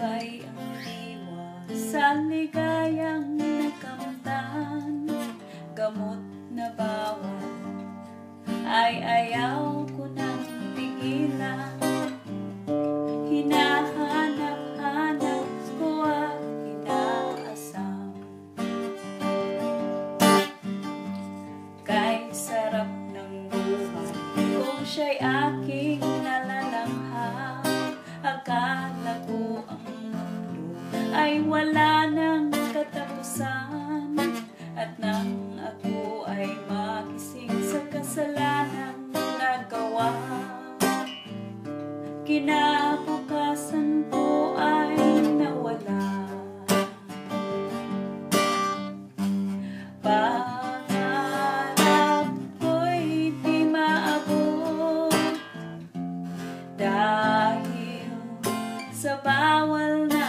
Sabay ang diwa sa ligayang nakamtan. Gamot na bawal ay ayaw ko nang tigilan. Hinahanap-hanap ko at inaasam. Kay sarap ng buhay kung siya'y aking nalalangha. Akala ko ang mundo ay wala ng katapusan. At nang ako ay magising sa kasalanan nagawa, kinabukasan ko ay nawala. Pangarap ko'y di maabot dahil sa bawal na